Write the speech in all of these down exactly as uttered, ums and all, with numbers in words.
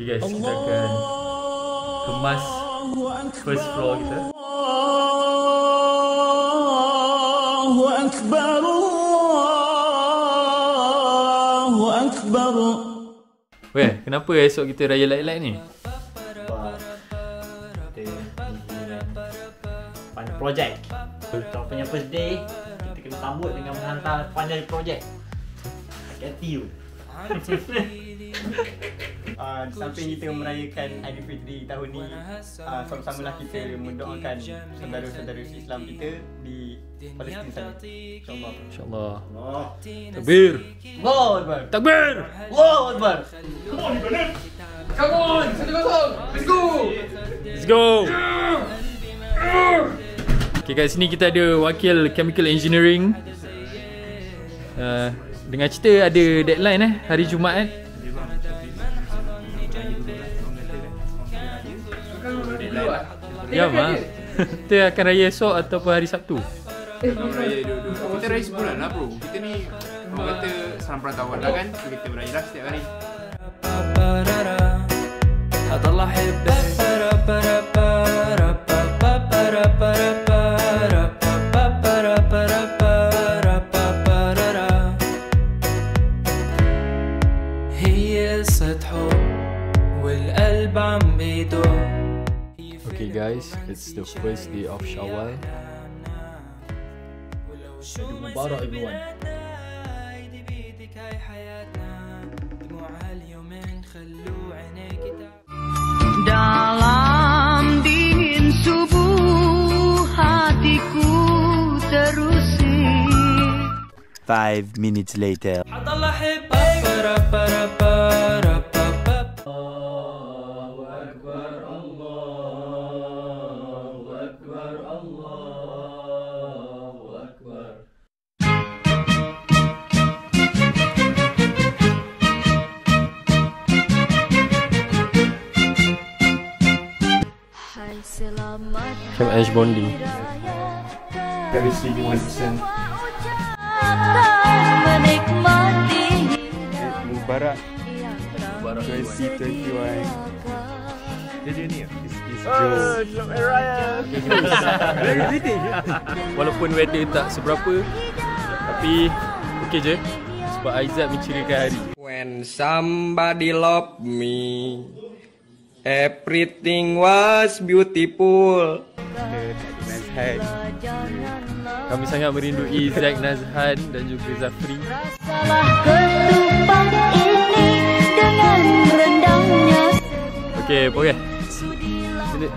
Okay guys, Allah, kita akan kemas first floor kita. Allahu Akbar, Allahu Akbar. Weh, kenapa esok kita raya light-light ni? Pandai projek. Kita punya first day, kita kena sambut dengan menghantar pandai projek. Hati-hati you. Uh, samping kita merayakan I D P three tahun ni, uh, sama-samalah kita mendoakan saudara-saudara Islam kita di Palestin sana, insyaAllah. InsyaAllah. Allah. Takbir. Allahu Akbar. Takbir. Allahu Akbar. Come on, brother. Come on. Satu kosong. Let's go. Let's go. Okay, kat sini kita ada wakil chemical engineering. Uh, dengan cerita ada deadline eh, hari Jumaat. Ya mak, kita akan raya esok ataupun hari Sabtu. Eh, raya dua-dua. Kita raya sebulan lah bro. Kita ni orang kata Salam Perantauan lah kan. So kita beraya lah setiap hari. Okay guys, it's the first day of Shawwal. Mubarak everyone. Dalam dingin subuh hatiku terusik. Five minutes later. Macam Ash Bondi. Dari segi one percent. Mubarak dua ribu dua puluh satu. Dia dia ni ya? Oh, selamat raya. Walaupun weather tak seberapa, tapi okey je. Sebab Aizat menceriakan hari. When somebody love me, everything was beautiful. Kami sangat merindui Zack Nazhan dan juga Zafri. Okay, boleh.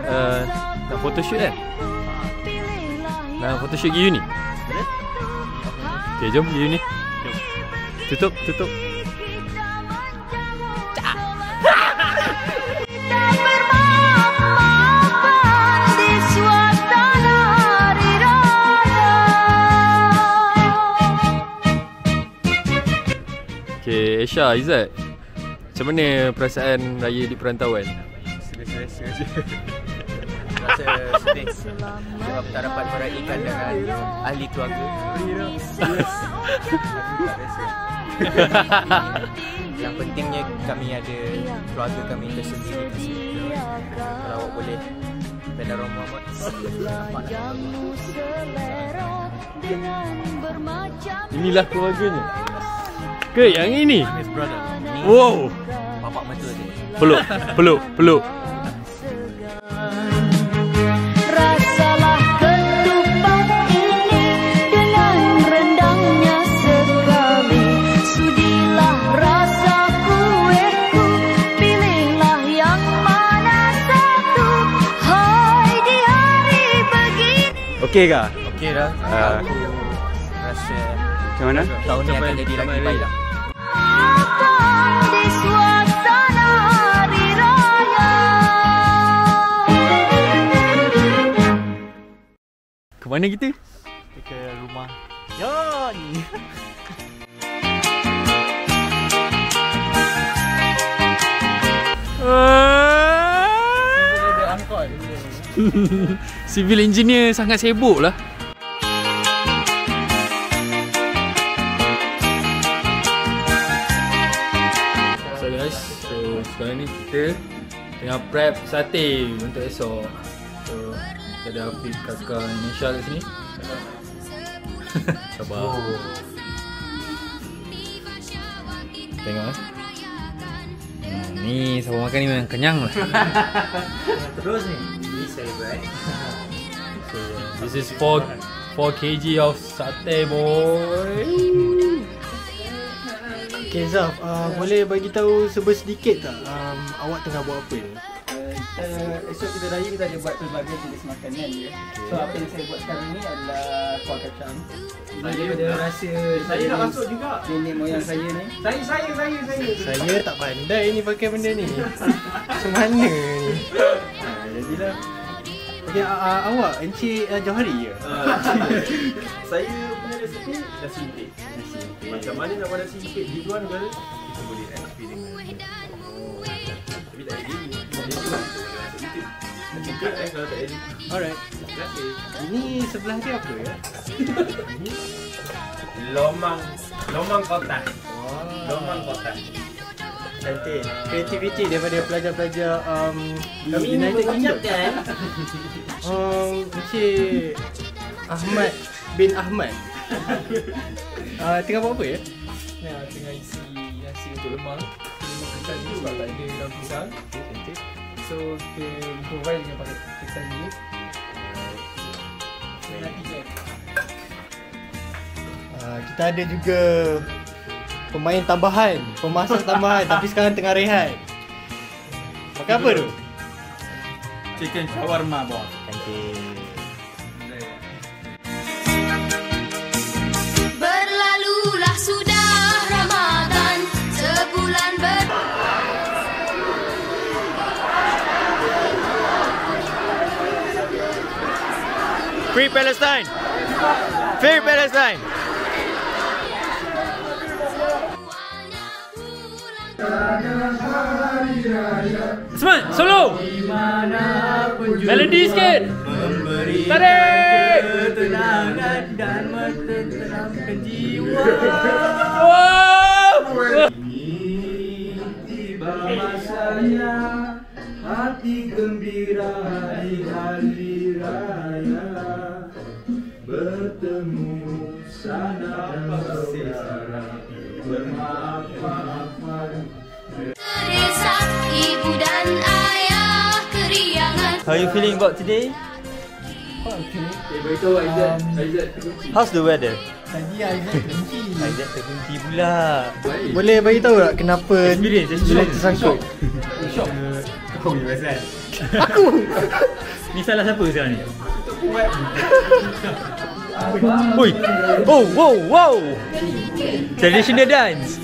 Uh, nak photoshoot kan? Nak photoshoot ke you ni? Okay, jom you ni. Tutup, tutup. Okay, Aisyah, Izzat, macam mana perasaan raya di perantauan? Selesa-selesa je. Rasa sedih sebab tak dapat meraihkan dengan ahli keluarga. Tak rasa. Yang pentingnya kami ada keluarga kami tersendiri di sini. Kalau awak boleh, benda rumah awak. Inilah keluarganya ke yang ini? Wow, bapak mata dia. Peluk, peluk, peluk. Rasalah ketupat ini dengan rendangnya sekali. Sudilah rasa kueku, pilihlah yang mana satu. Hai di hari begini. Okey kah? Okey dah. Uh, rasa macam mana? Tahun ni akan jadi lagi baik lah. Mana kita? Ke rumah Yon. Civil engineer sangat sibuk lah. So guys, so sekarang ni kita tengah prep satay untuk esok. So kita ada Afiq, kakak Indonesia kat sini. Sabar. Oh. Tengok eh. Hmm, ni sabar makan ni memang kenyang lah. Terus ni. Ini celebrate. So this is four four kilograms of satay boy. Okay Zaf, uh, boleh bagi tahu sebersedikit tak um, awak tengah buat apa ni? Uh, uh, esok kita raya kita ada buat pelbagai jenis makanan ya. Okay. So apa yang saya buat sekarang ni adalah kuah kacang. Ini daripada rasa saya nak masuk juga. Nenek moyang saya ni. Saya saya saya saya. Saya tak pandai ni pakai benda ni. Macam mana ni? Ah, jadilah. Okay, uh, uh, awak Encik uh, Johari ya? Uh, saya punya resipi nasi impit. Macam mana nak buat nasi impit di luar negara? Kita boleh eksperimen. Oh. Tapi tak ada diri. Tak ada diri. Nasi impit eh kalau tak ada diri. Alright. Terima kasih. Ini sebelah dia apa ya? Lomang. Lomang kotak. Wow. Lomang kotak. Cantik. Kreativiti daripada pelajar-pelajar um, kami ini mengucapkan um, Encik Ahmad bin Ahmad uh, tengah buat apa ya? Ya, tengah isi nasi untuk lemak. Lemak kacang ni sebab tak ada daun pisang. Cantik. So, kita provide dengan pakai kacang ni. uh, Kita ada juga pemain tambahan, pemasak tambahan tapi sekarang tengah rehat. Makan apa tu? Chicken shawarma bos. Thank you. Berlalulah sudah Ramadan sebulan ber. Free Palestine. Free Palestine. Azman, solo! Melody sikit! Tarik! Ketenangan dan menenteramkan jiwa. Wow! Ini tiba masanya, hati gembira di hari raya. Bertemu sana dan saudara, bermaaf-maafan. Terdesak ibu dan ayah keriangan. How you feeling about today? Oh, okay. Um, how's the weather? Tadi Aizat terkunci. Aizat terkunci pula. Boleh bagi tahu tak kenapa bila tersangkut? Shock. Kau ni pasal. Aku. Ni salah siapa sekarang ni? Oi. Oh, wow, wow. Traditional dance.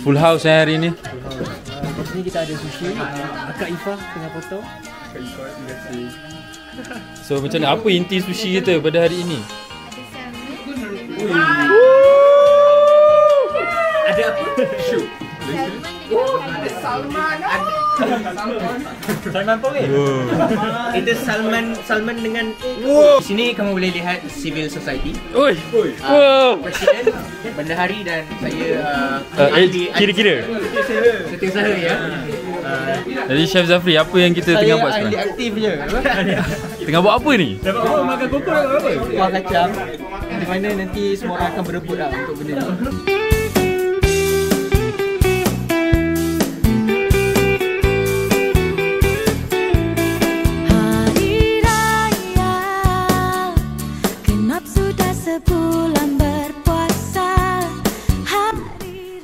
Full house eh hari ni. Di sini kita ada sushi. Akak Ifah tengah potong. Akak Ifah, terima kasih. So macam mana, apa inti sushi kita pada hari ini? Ada salmon. Ada apa? Shoot. Ada salmon. Salmon pork. Itu salmon salmon dengan. Di sini kamu boleh lihat civil society. Oi. Wow. Presiden, bendahari dan saya kira-kira. Setiausaha ya. Jadi Chef Zafri, apa yang kita tengah buat sekarang? Saya aktif je. Tengah buat apa ni? Dapat orang makan kokor atau apa? Kuah kacang. Di mana nanti semua orang akan berebut lah untuk benda ni.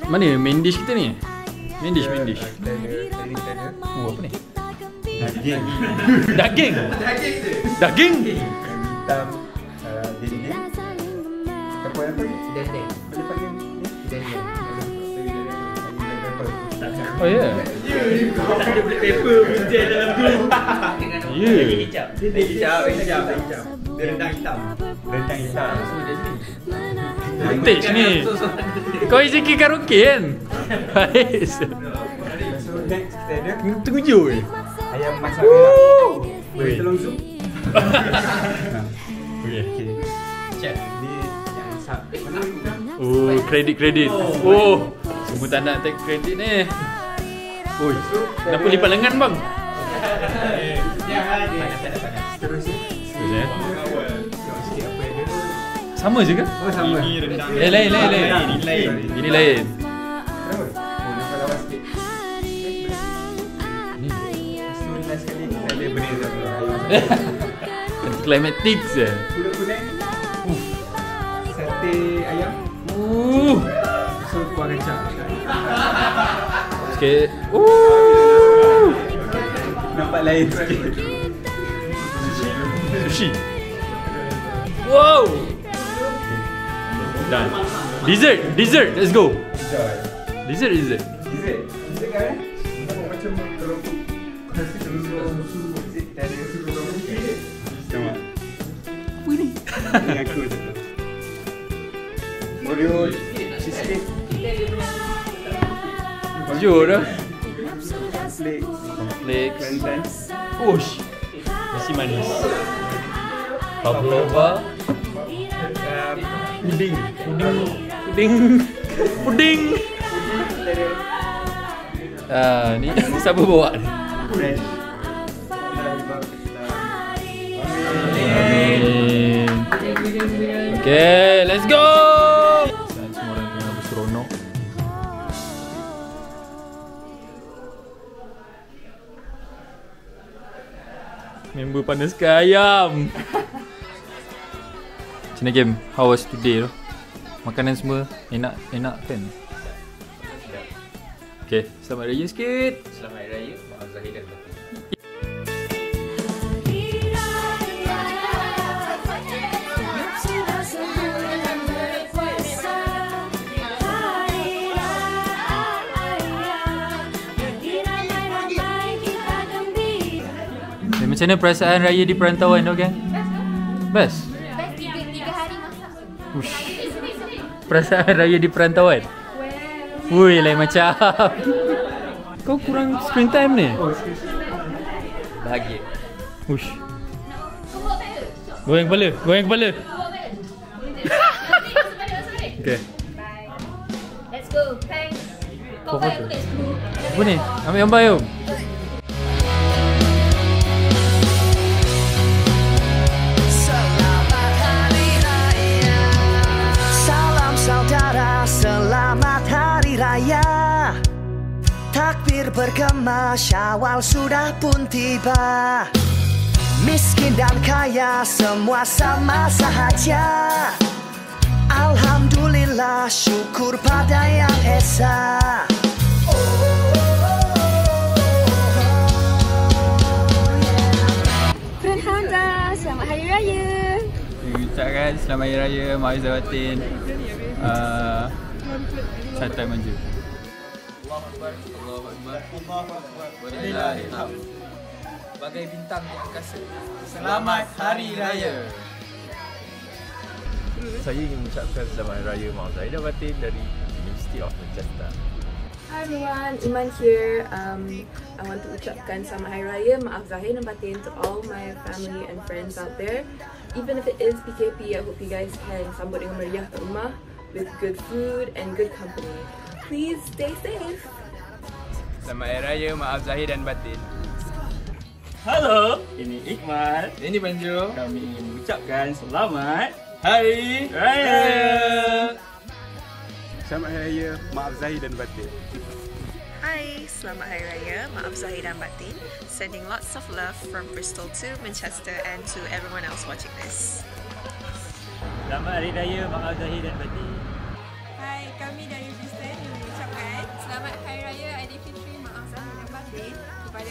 Mana main dish kita ni? Main dish, main dish. Oh, apa ni? Daging. Daging? Daging tu. Daging? Hitam, dinding. Apa apa ni? Dendeng. Boleh panggil dendeng. Oh, ya? Ya, tak ada boleh paper menjel dalam tu. Ya. Daging hijau. Daging hijau, hijau, hijau. Dia rendang hitam. Rendang hitam. So, dia sini. Vintage ni. Kau izin karaoke kan? Baik. Tunggu je weh. Ayam masak merah. Telung sup. Okey. Chef ni yang sub. Oh, kredit-kredit. Oh, semua tak nak take kredit ni. Oi, kenapa lipat lengan bang? Panas, panas, panas. Seterusnya Seterusnya sama je ke? Oh, sama. Eh, lain, lain, lain. Ini lain. Ini lain. Kenapa? Oh, nampak lawan sikit. Pastu last kali ni tak ada benda tak keluar. Anticlimatic je. Pulut kuning. Sate ayam. Uuuuh. So, kuah kacang. Sikit. Uuuuh. Nampak lain sikit. Sushi. Wow. Done. Dessert, dessert, let's go. Dessert, dessert. Dessert. Dessert kan? Macam kalau kasi terus susu dessert dan susu kalau ni. Sama. Apa ni? Ni aku tu. Boleh cheesecake. Jujur dah. Flake. Flake. Ush. Nasi manis. Pavlova. Puding. Puding. Puding. Ah, ni siapa bawa ni? Fresh. Amin. Okay, let's go. Saat semua orang tengah berseronok. Member panas ke ayam. Macam game, how was today tu? Makanan semua enak, enak kan? Okay, selamat raya sikit. Selamat raya, maaf Zahir dan Bapak. Macam mana perasaan raya di perantauan tu kan? Best. Ush. Perasaan raya di perantauan? Wui, lain macam. Kau kurang screen time ni? Bahagia. Ush. Goyang kepala, goyang kepala. Okay. Let's go, thanks. Kau foto. Apa ni? Ambil gambar yuk. Takbir bergema, Syawal sudah pun tiba. Miskin dan kaya, semua sama sahaja. Alhamdulillah, syukur pada Yang Esa. Friend Hamzah, selamat Hari Raya. Ucapkan selamat Hari Raya, maaf zawatin. uh, Satu time maju. Allahu Akbar, Allahu Akbar, Allahu Akbar, Walillahil Hamd. Bagai bintang di angkasa. Selamat Hari Raya. Saya ingin mengucapkan selamat Hari Raya maaf Zahir dan Batin dari Ministry of Magenta. Hi everyone, Iman here. Um, I want to ucapkan selamat Hari Raya maaf Zahir dan Batin to all my family and friends out there. Even if it is P K P, I hope you guys can sambut dengan meriah kat rumah with good food and good company. Please stay safe. Selamat Hari Raya, maaf Zahir dan Batin. Hello, ini Iqmal. Ini Banjo. Kami ingin mengucapkan selamat Hari Raya. Selamat Hari Raya, maaf Zahir dan Batin. Hi, selamat Hari Raya, maaf Zahir dan Batin. Sending lots of love from Bristol to Manchester and to everyone else watching this. Selamat Hari Raya, maaf Zahir dan Batin. Hai, kami dari Manchester ingin mengucapkan selamat Hari Raya I D P three maaf Zahir dan Batin kepada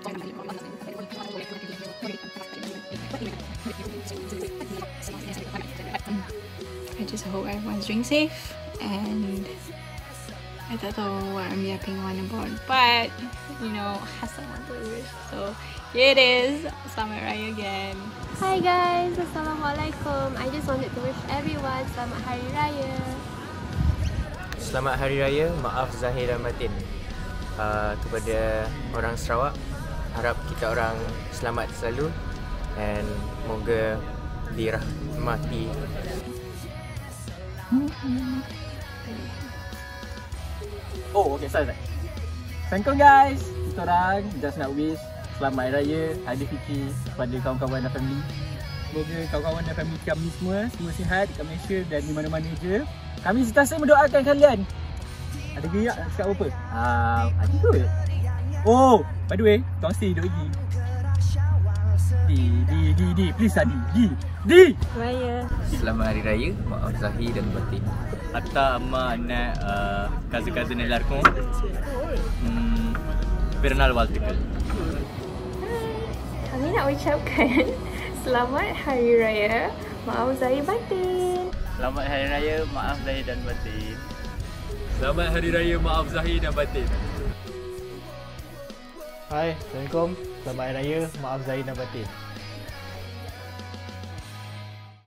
I just hope everyone's doing safe and I don't know what I'm yapping on about, but you know, has someone to wish, so Here it is, Selamat Raya again. Hi guys, Assalamualaikum. I just wanted to wish everyone Selamat Hari Raya. Selamat Hari Raya, maaf zahir dan batin. Uh, kepada orang Sarawak, harap kita orang selamat selalu dan moga dirahmati. Oh, okay, sorry. Assalamualaikum guys. Kita orang just nak wish Selamat Raya, Hari Fikir kepada kawan-kawan dan family. Semoga kawan-kawan dan family kami semua semua sihat dekat Malaysia dan di mana-mana je. Kami sentiasa mendoakan kalian. Ada gerak nak cakap apa? Ah, ada kot. Oh, by the way, tuan si duduk lagi. Di, di, di, di, please tadi. Di, di. Raya. Selamat Hari Raya, maaf zahir dan batin. Atta amma anak uh, kaza-kaza nelarkum. Hmm, Pernal Waltikal. Kami nak ucapkan Selamat Hari Raya, maaf zahir batin. Selamat Hari Raya, maaf zahir dan batin. Selamat Hari Raya, maaf zahir dan batin. Hai, Assalamualaikum. Selamat Hari Raya, maaf zahir dan batin.